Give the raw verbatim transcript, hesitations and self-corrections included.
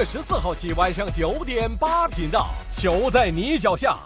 月十四号起晚上九点八频道，球在你脚下。